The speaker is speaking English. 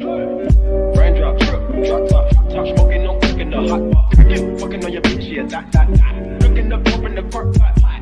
Raindrop, drip, drop top, top smoking, no cooking the hot pot. Fucking on your bitch, yeah, that. Looking up, open the park pot.